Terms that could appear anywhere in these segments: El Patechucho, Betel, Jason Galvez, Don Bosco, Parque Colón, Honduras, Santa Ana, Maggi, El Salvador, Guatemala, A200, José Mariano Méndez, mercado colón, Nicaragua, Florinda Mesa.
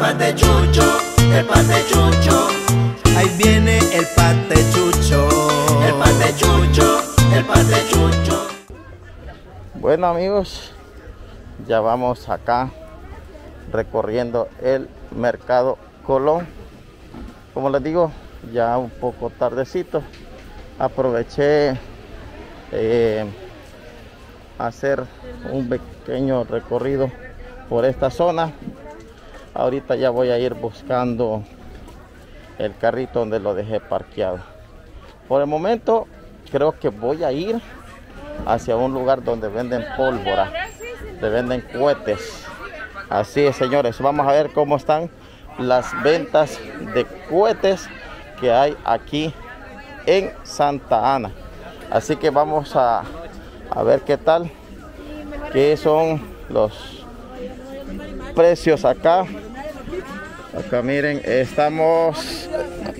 Patechucho, el Patechucho. Ahí viene el Patechucho. El Patechucho, el Patechucho. Bueno amigos, ya vamos acá recorriendo el mercado Colón. Como les digo, ya un poco tardecito. Aproveché hacer un pequeño recorrido por esta zona. Ahorita ya voy a ir buscando el carrito donde lo dejé parqueado. Por el momento creo que voy a ir hacia un lugar donde venden pólvora, donde venden cohetes. Así es, señores, vamos a ver cómo están las ventas de cohetes que hay aquí en Santa Ana. Así que vamos a ver qué tal, qué son los precios acá. Acá miren, estamos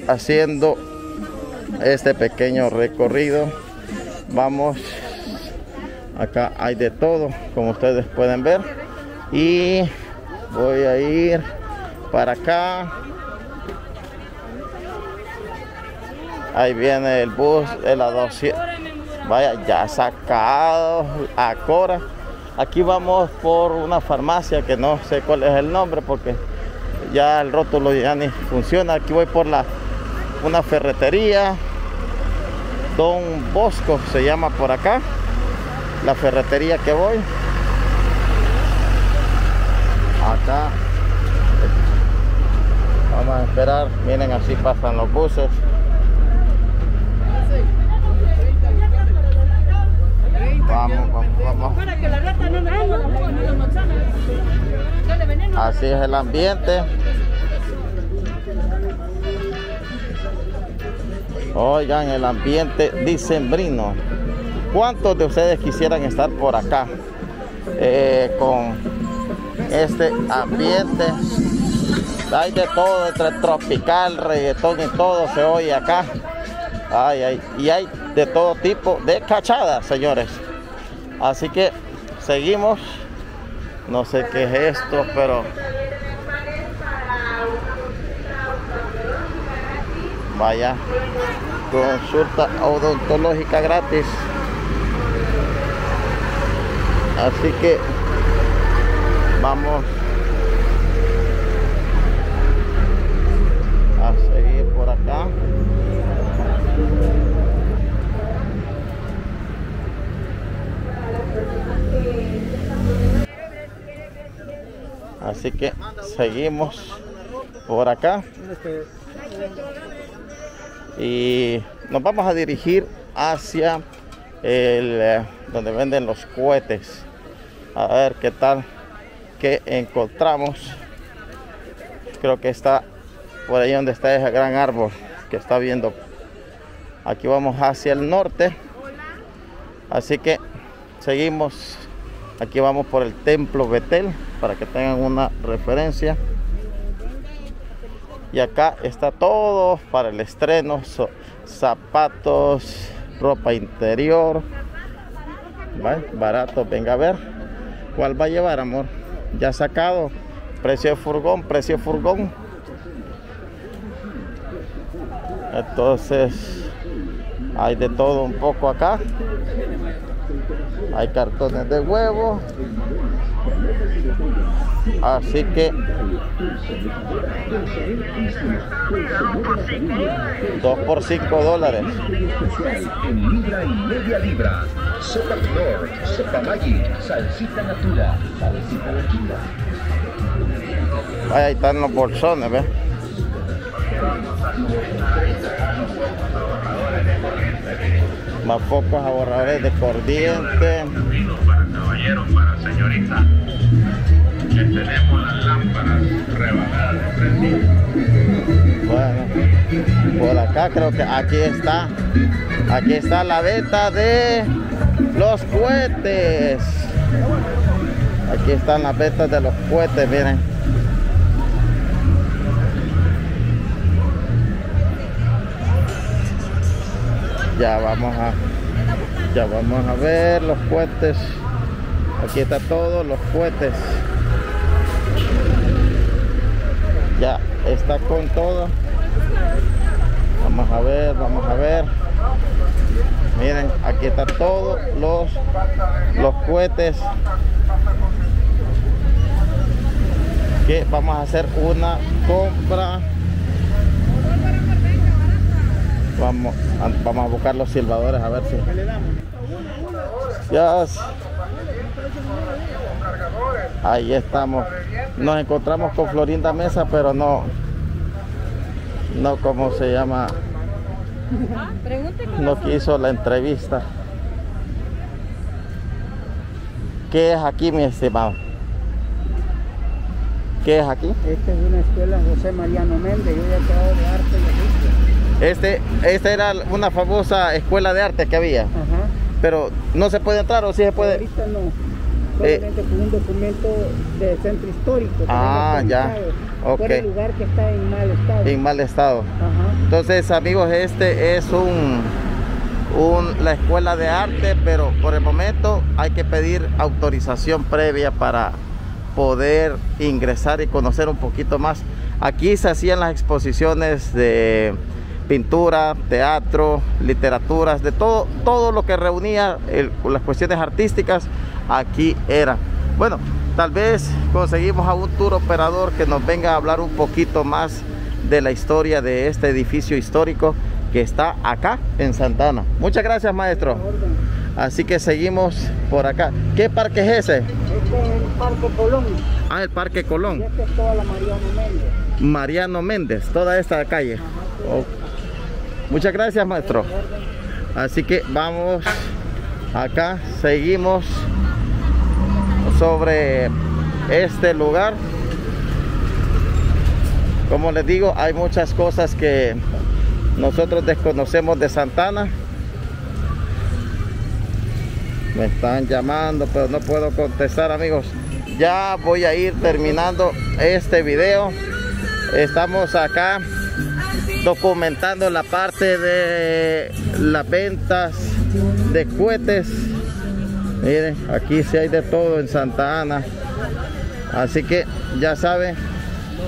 haciendo este pequeño recorrido. Vamos, acá hay de todo, como ustedes pueden ver. Y voy a ir para acá. Ahí viene el bus, el A200. Vaya, ya sacado a Cora. Aquí vamos por una farmacia que no sé cuál es el nombre porque ya el rótulo ya ni funciona. Aquí voy por una ferretería. Don Bosco se llama por acá la ferretería que voy. Acá vamos a esperar. Miren, así pasan los buses. Vamos. Así es el ambiente. Oigan, el ambiente dicembrino. ¿Cuántos de ustedes quisieran estar por acá? Con este ambiente. Hay de todo, entre tropical, reggaetón y todo se oye acá. Y hay de todo tipo de cachadas, señores. Así que seguimos, no sé qué es esto, pero vaya, consulta odontológica gratis. Así que vamos a seguir por acá. Así que seguimos por acá y nos vamos a dirigir hacia donde venden los cohetes. A ver qué tal, que encontramos. Creo que está por ahí donde está ese gran árbol que está viendo. Aquí vamos hacia el norte. Así que seguimos. Aquí vamos por el templo Betel, para que tengan una referencia. Y acá está todo para el estreno, zapatos, ropa interior. ¿Vale? Barato, venga a ver. ¿Cuál va a llevar, amor? Ya sacado, precio de furgón, precio de furgón. Entonces, hay de todo un poco acá. Hay cartones de huevo. Así que $2 por $5. En libra y media libra. Sopa flor, sopa maggi, salsita natura, salsita natura. Ahí están los bolsones, ¿ves? Más pocos ahorradores de corriente. Para caballeros, para señoritas. Les tenemos las lámparas rebajadas de precio. Bueno, por acá creo que aquí está la venta de los cohetes. Aquí están las ventas de los cohetes, miren. Ya vamos a ver los cohetes. Aquí está todos los cohetes. está con todo. Vamos a ver, vamos a ver. Miren, aquí está todos los cohetes. Que vamos a hacer una compra. Vamos a buscar los silbadores a ver si. Yes. Ahí estamos. Nos encontramos con Florinda Mesa, pero no como se llama. No quiso la entrevista. ¿Qué es aquí, mi estimado? ¿Qué es aquí? Esta es una escuela José Mariano Méndez. Yo ya he quedado de arte y oficio. Esta era una famosa escuela de arte que había. Ajá. Pero no se puede entrar, o sí se puede. Ahorita no. Solamente con un documento de centro histórico. Ah, ya. Okay. Por el lugar que está en mal estado. En mal estado. Ajá. Entonces, amigos, este es la escuela de arte, pero por el momento hay que pedir autorización previa para poder ingresar y conocer un poquito más. Aquí se hacían las exposiciones de pintura, teatro, literaturas, de todo lo que reunía las cuestiones artísticas. Aquí era. Bueno, tal vez conseguimos a un tour operador que nos venga a hablar un poquito más de la historia de este edificio histórico que está acá en Santa Ana. Muchas gracias, maestro. Así que seguimos por acá. ¿Qué parque es ese? Este es el Parque Colón. Ah, el Parque Colón. Y esta es toda la Mariano Méndez. Mariano Méndez, toda esta calle. Ajá, sí. Oh. Muchas gracias, maestro. Así que vamos acá, seguimos sobre este lugar. Como les digo, hay muchas cosas que nosotros desconocemos de Santa Ana. Me están llamando, pero no puedo contestar, amigos. Ya voy a ir terminando este video. Estamos acá documentando la parte de las ventas de cohetes. Miren, aquí sí hay de todo en Santa Ana. Así que ya saben,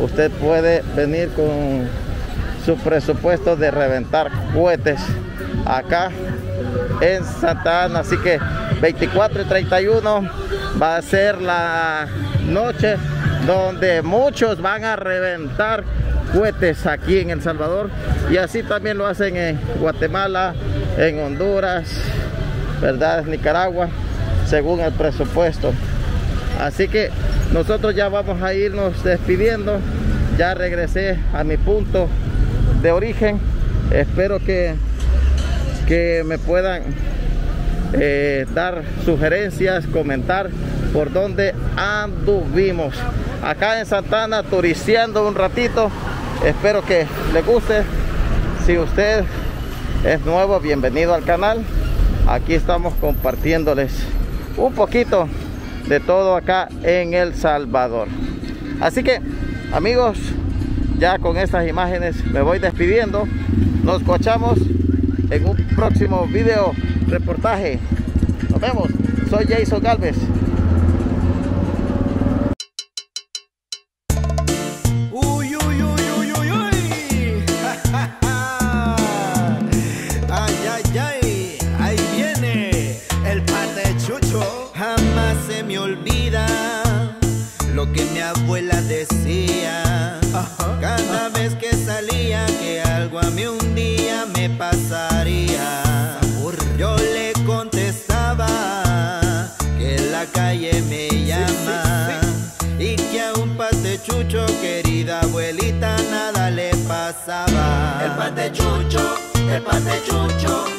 usted puede venir con su presupuesto de reventar cohetes acá en Santa Ana. Así que 24 y 31 va a ser la noche donde muchos van a reventar cohetes aquí en El Salvador, y así también lo hacen en Guatemala, en Honduras, ¿verdad? Nicaragua, según el presupuesto. Así que nosotros ya vamos a irnos despidiendo. Ya regresé a mi punto de origen. Espero que me puedan dar sugerencias, comentar por dónde anduvimos acá en Santa Ana turisteando un ratito. Espero que les guste. Si usted es nuevo, bienvenido al canal. Aquí estamos compartiéndoles un poquito de todo acá en El Salvador. Así que, amigos, ya con estas imágenes me voy despidiendo. Nos escuchamos en un próximo video reportaje. Nos vemos. Soy Jason Galvez. Querida abuelita, nada le pasaba. El patechucho, el patechucho.